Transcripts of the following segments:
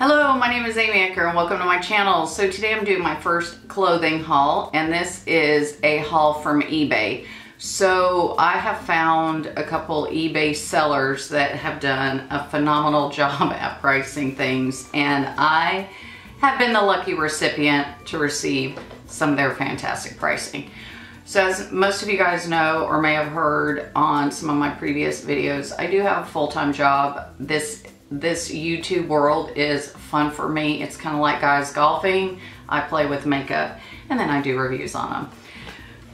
Hello, my name is Amy Ecker and welcome to my channel. So today I'm doing my first clothing haul, and this is a haul from eBay. So I have found a couple eBay sellers that have done a phenomenal job at pricing things, and I have been the lucky recipient to receive some of their fantastic pricing. So as most of you guys know or may have heard on some of my previous videos, I do have a full-time job. This YouTube world is fun for me. It's kind of like guys golfing. I play with makeup and then I do reviews on them.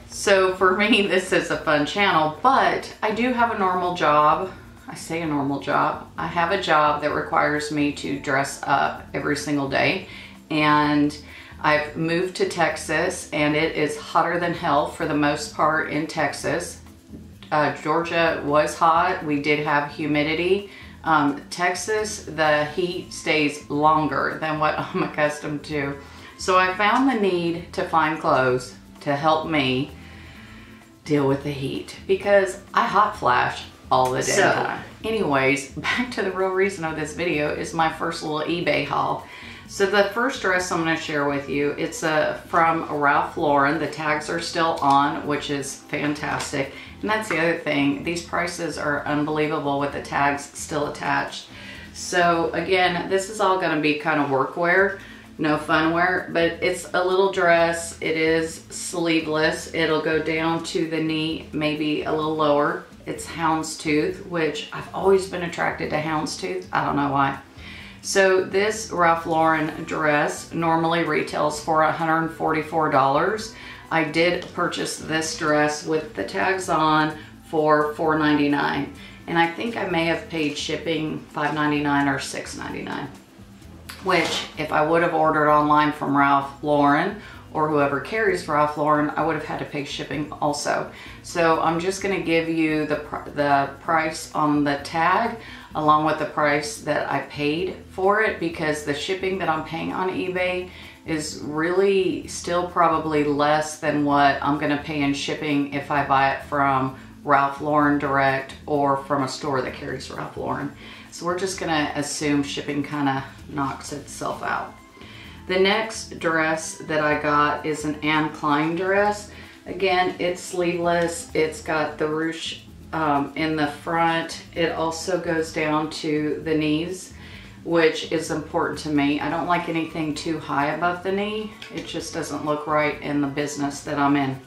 So for me, this is a fun channel, but I do have a normal job. I say a normal job. I have a job that requires me to dress up every single day, and I've moved to Texas and it is hotter than hell for the most part in Texas. Georgia was hot. We did have humidity. Texas, the heat stays longer than what I'm accustomed to. So I found the need to find clothes to help me deal with the heat because I hot flash all the daytime. So anyways, back to the real reason of this video is my first little eBay haul. So the first dress I'm going to share with you, it's from Ralph Lauren. The tags are still on, which is fantastic. And that's the other thing. These prices are unbelievable with the tags still attached. So again, this is all going to be kind of workwear, no fun wear, but it's a little dress. It is sleeveless. It'll go down to the knee, maybe a little lower. It's houndstooth, which I've always been attracted to houndstooth. I don't know why. So this Ralph Lauren dress normally retails for $144. I did purchase this dress with the tags on for $4.99. And I think I may have paid shipping $5.99 or $6.99, which if I would have ordered online from Ralph Lauren or whoever carries Ralph Lauren, I would have had to pay shipping also. So I'm just gonna give you the price on the tag along with the price that I paid for it, because the shipping that I'm paying on eBay is really still probably less than what I'm gonna pay in shipping if I buy it from Ralph Lauren direct or from a store that carries Ralph Lauren. So we're just gonna assume shipping kinda knocks itself out. The next dress that I got is an Anne Klein dress. Again, it's sleeveless. It's got the ruche in the front. It also goes down to the knees, which is important to me. I don't like anything too high above the knee. It just doesn't look right in the business that I'm in.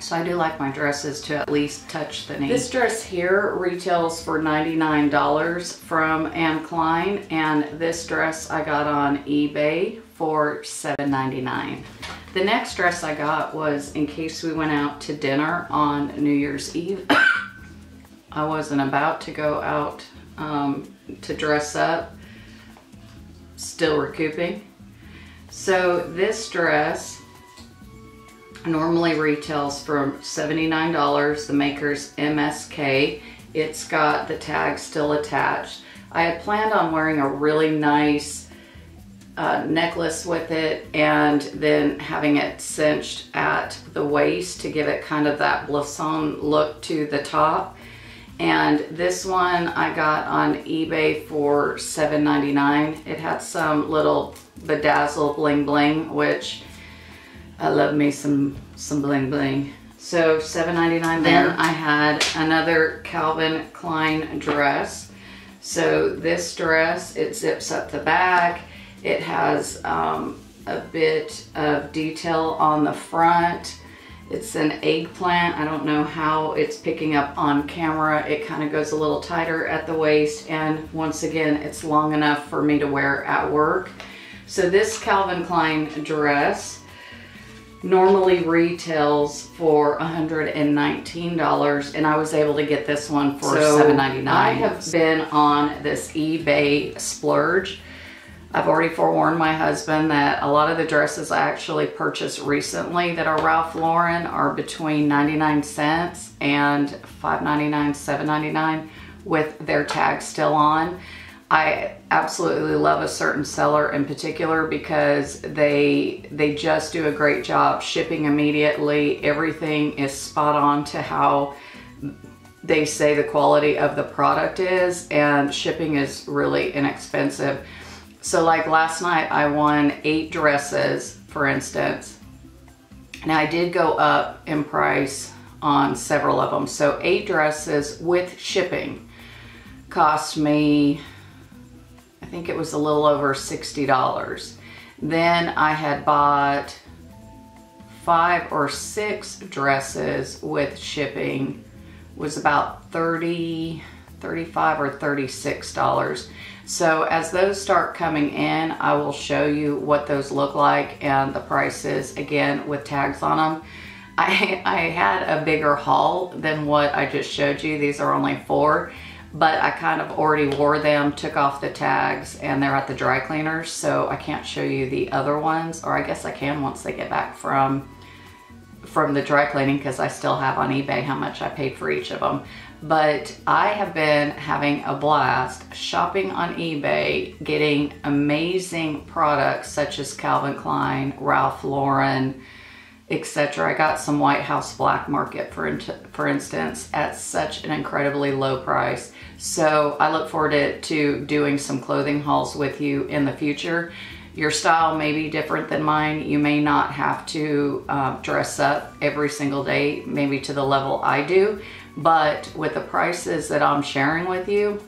So I do like my dresses to at least touch the knee. This dress here retails for $99 from Anne Klein, and this dress I got on eBay for $7.99. The next dress I got was in case we went out to dinner on New Year's Eve. I wasn't about to go out to dress up, still recouping. So this dress normally retails for $79, the maker's MSK. It's got the tag still attached. I had planned on wearing a really nice necklace with it and then having it cinched at the waist to give it kind of that blouson look to the top. And this one I got on eBay for $7.99. It had some little bedazzled bling bling, which I love me some bling bling. So $7.99 there. Then I had another Calvin Klein dress. So this dress, it zips up the back. It has a bit of detail on the front. It's an eggplant. I don't know how it's picking up on camera. It kind of goes a little tighter at the waist, and once again, it's long enough for me to wear at work. So this Calvin Klein dress normally retails for $119, and I was able to get this one for $7.99. I have been on this eBay splurge. I've already forewarned my husband that a lot of the dresses I actually purchased recently that are Ralph Lauren are between 99 cents and $5.99, $7.99 with their tag still on. I absolutely love a certain seller in particular because they just do a great job shipping immediately. Everything is spot on to how they say the quality of the product is, and shipping is really inexpensive. So like last night I won 8 dresses, for instance. Now I did go up in price on several of them. So 8 dresses with shipping cost me, I think it was a little over $60. Then I had bought 5 or 6 dresses with shipping, was about $35 or $36. So as those start coming in, I will show you what those look like and the prices again with tags on them. I had a bigger haul than what I just showed you. These are only 4, but I kind of already wore them, took off the tags, and they're at the dry cleaners, so I can't show you the other ones, or I guess I can once they get back from the dry cleaning, because I still have on eBay how much I paid for each of them. But I have been having a blast shopping on eBay, getting amazing products such as Calvin Klein, Ralph Lauren, etc. I got some White House Black Market, for instance, at such an incredibly low price. So I look forward to doing some clothing hauls with you in the future. Your style may be different than mine. You may not have to dress up every single day, maybe to the level I do, but with the prices that I'm sharing with you,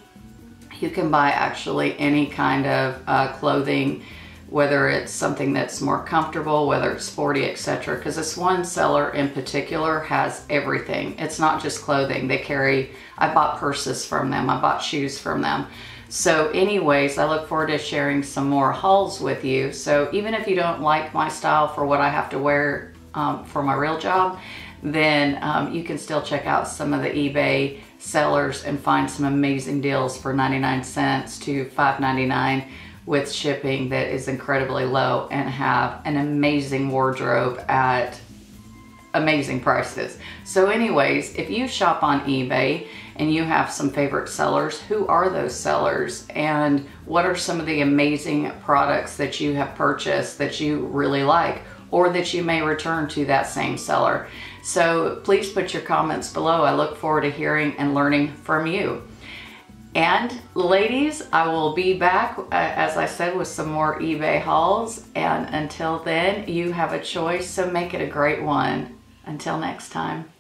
you can buy actually any kind of clothing, whether it's something that's more comfortable, whether it's sporty, etc. Because this one seller in particular has everything. It's not just clothing. They carry, I bought purses from them, I bought shoes from them. So anyways, I look forward to sharing some more hauls with you. So even if you don't like my style for what I have to wear for my real job, then you can still check out some of the eBay sellers and find some amazing deals for 99 cents to $5.99 with shipping that is incredibly low, and have an amazing wardrobe at amazing prices. So anyways, if you shop on eBay and you have some favorite sellers, who are those sellers? And what are some of the amazing products that you have purchased that you really like, or that you may return to that same seller? So please put your comments below. I look forward to hearing and learning from you. And ladies, I will be back, as I said, with some more eBay hauls. And until then, you have a choice, so make it a great one. Until next time.